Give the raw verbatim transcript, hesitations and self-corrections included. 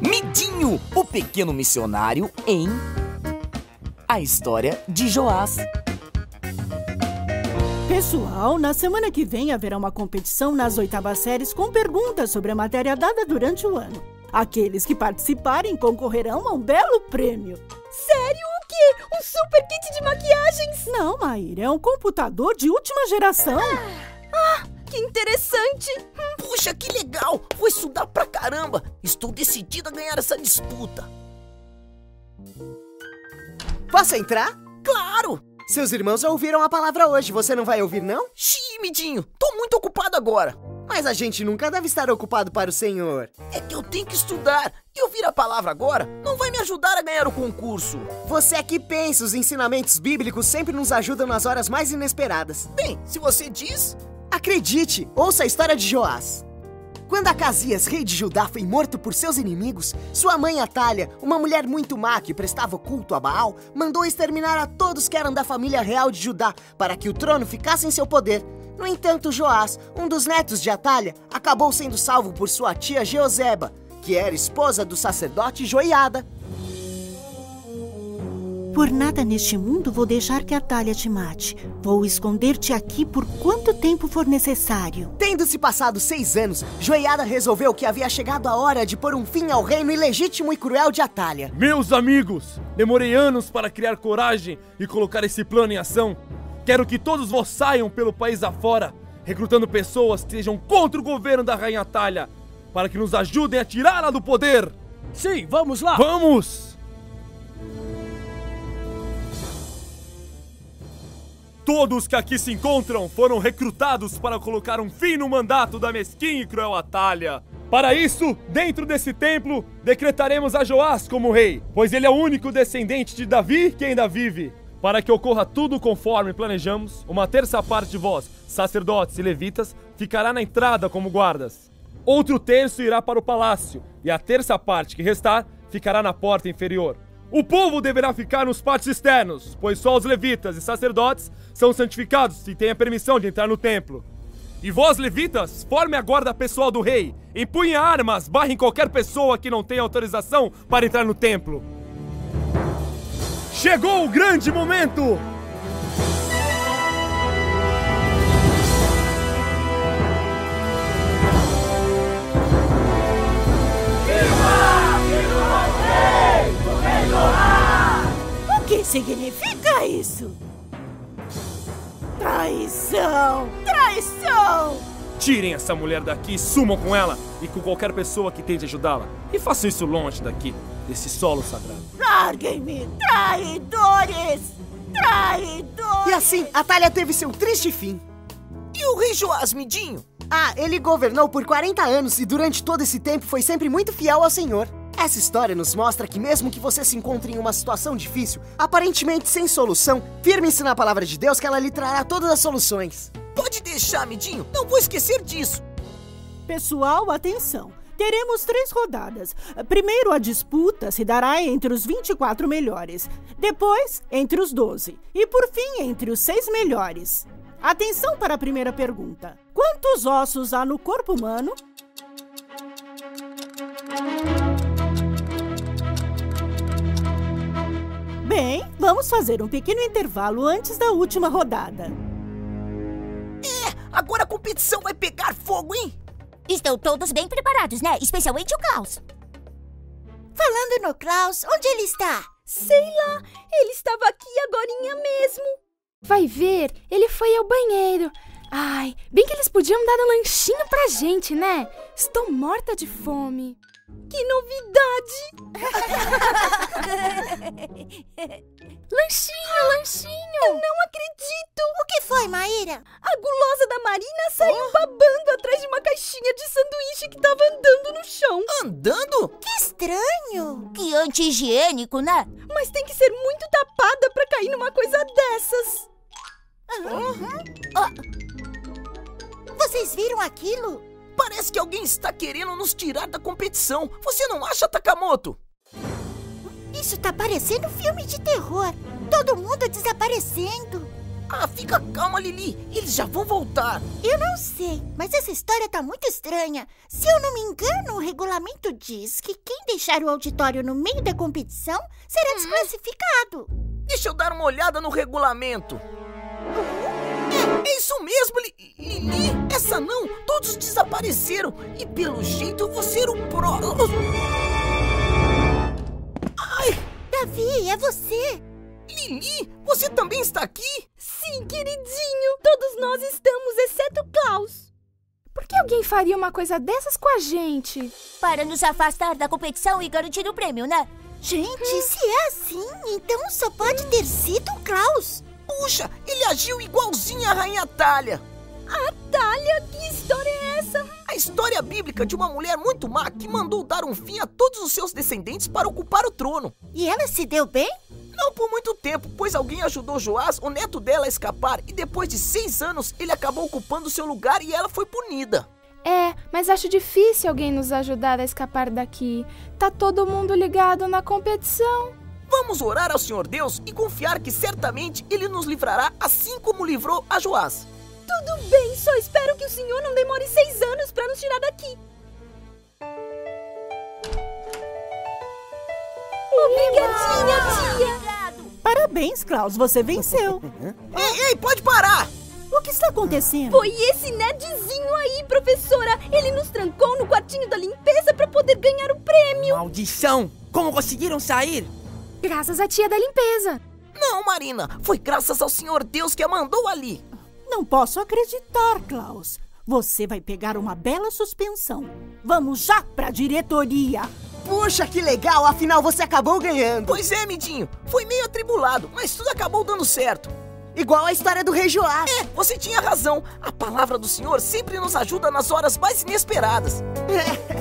Midinho, o pequeno missionário em A História de Joás. Pessoal, na semana que vem haverá uma competição nas oitavas séries com perguntas sobre a matéria dada durante o ano. Aqueles que participarem concorrerão a um belo prêmio. Sério? O quê? Um super kit de maquiagens? Não, Maíra, é um computador de última geração. Ah, ah que interessante! Puxa, que legal! Vou estudar pra caramba! Estou decidida a ganhar essa disputa. Posso entrar? Claro! Seus irmãos já ouviram a palavra hoje, você não vai ouvir, não? Xiii, Midinho, tô muito ocupado agora. Mas a gente nunca deve estar ocupado para o Senhor. É que eu tenho que estudar. E ouvir a palavra agora não vai me ajudar a ganhar o concurso. Você é que pensa, os ensinamentos bíblicos sempre nos ajudam nas horas mais inesperadas. Bem, se você diz... Acredite, ouça a história de Joás. Quando Acazias, rei de Judá, foi morto por seus inimigos, sua mãe Atália, uma mulher muito má que prestava culto a Baal, mandou exterminar a todos que eram da família real de Judá para que o trono ficasse em seu poder. No entanto, Joás, um dos netos de Atália, acabou sendo salvo por sua tia Jeoseba, que era esposa do sacerdote Joiada. Por nada neste mundo vou deixar que Atália te mate. Vou esconder-te aqui por quanto tempo for necessário. Tendo-se passado seis anos, Joiada resolveu que havia chegado a hora de pôr um fim ao reino ilegítimo e cruel de Atália. Meus amigos, demorei anos para criar coragem e colocar esse plano em ação. Quero que todos vós saiam pelo país afora, recrutando pessoas que sejam contra o governo da rainha Atália, para que nos ajudem a tirá-la do poder. Sim, vamos lá! Vamos! Todos que aqui se encontram foram recrutados para colocar um fim no mandato da mesquinha e cruel Atália. Para isso, dentro desse templo, decretaremos a Joás como rei, pois ele é o único descendente de Davi que ainda vive. Para que ocorra tudo conforme planejamos, uma terça parte de vós, sacerdotes e levitas, ficará na entrada como guardas. Outro terço irá para o palácio, e a terça parte que restar ficará na porta inferior. O povo deverá ficar nos pátios externos, pois só os levitas e sacerdotes são santificados e têm a permissão de entrar no templo. E vós, levitas, formem a guarda pessoal do rei, empunhem armas, barrem qualquer pessoa que não tenha autorização para entrar no templo. Chegou o grande momento! O que significa isso? Traição! Traição! Tirem essa mulher daqui, sumam com ela e com qualquer pessoa que tente ajudá-la. E façam isso longe daqui, desse solo sagrado. Larguem-me, traidores! Traidores! E assim, Atália teve seu triste fim. E o rei Joás, Midinho? Ah, ele governou por quarenta anos e durante todo esse tempo foi sempre muito fiel ao Senhor. Essa história nos mostra que mesmo que você se encontre em uma situação difícil, aparentemente sem solução, firme-se na palavra de Deus que ela lhe trará todas as soluções. Pode deixar, Midinho, não vou esquecer disso. Pessoal, atenção. Teremos três rodadas. Primeiro, a disputa se dará entre os vinte e quatro melhores. Depois, entre os doze. E por fim, entre os seis melhores. Atenção para a primeira pergunta. Quantos ossos há no corpo humano? Bem, vamos fazer um pequeno intervalo antes da última rodada. É, agora a competição vai pegar fogo, hein? Estão todos bem preparados, né? Especialmente o Klaus. Falando no Klaus, onde ele está? Sei lá, ele estava aqui agorinha mesmo. Vai ver, ele foi ao banheiro. Ai, bem que eles podiam dar um lanchinho pra gente, né? Estou morta de fome. Que novidade! Lanchinho, lanchinho! Eu não acredito! O que foi, Maíra? A gulosa da Marina saiu oh. babando atrás de uma caixinha de sanduíche que tava andando no chão. Andando? Que estranho! Que anti-higiênico, né? Mas tem que ser muito tapada pra cair numa coisa dessas. Uhum. Oh. Vocês viram aquilo? Parece que alguém está querendo nos tirar da competição. Você não acha, Takamoto? Isso tá parecendo um filme de terror. Todo mundo desaparecendo. Ah, fica calma, Lili. Eles já vão voltar. Eu não sei, mas essa história tá muito estranha. Se eu não me engano, o regulamento diz que quem deixar o auditório no meio da competição será hum. desclassificado. Deixa eu dar uma olhada no regulamento. Uhum. É, é isso mesmo, Lili. Essa não. Todos desapareceram. E pelo jeito eu vou ser o próximo. Ai! Davi, é você. Lili, você também está aqui? Sim, queridinho. Todos nós estamos, exceto Klaus. Por que alguém faria uma coisa dessas com a gente? Para nos afastar da competição e garantir o prêmio, né? Gente, hum. se é assim, então só pode hum. ter sido o Klaus. Puxa, ele agiu igualzinho à rainha Atália. Atália? Que história é essa? A história bíblica de uma mulher muito má que mandou dar um fim a todos os seus descendentes para ocupar o trono. E ela se deu bem? Não por muito tempo, pois alguém ajudou Joás, o neto dela, a escapar. E depois de seis anos, ele acabou ocupando seu lugar e ela foi punida. É, mas acho difícil alguém nos ajudar a escapar daqui. Tá todo mundo ligado na competição. Vamos orar ao Senhor Deus e confiar que certamente Ele nos livrará, assim como livrou a Joás. Tudo bem, só espero que o Senhor não demore seis anos pra nos tirar daqui. Obrigadinha, tia! Obrigado. Parabéns, Klaus, você venceu. Ei, ei, pode parar! O que está acontecendo? Foi esse nerdzinho aí, professora. Ele nos trancou no quartinho da limpeza pra poder ganhar o prêmio. Maldição! Como conseguiram sair? Graças à tia da limpeza. Não, Marina, foi graças ao Senhor Deus que a mandou ali. Não posso acreditar, Klaus. Você vai pegar uma bela suspensão. Vamos já pra diretoria. Puxa, que legal! Afinal, você acabou ganhando. Pois é, Midinho. Foi meio atribulado, mas tudo acabou dando certo. Igual a história do rei Joás. É, você tinha razão. A palavra do Senhor sempre nos ajuda nas horas mais inesperadas. É.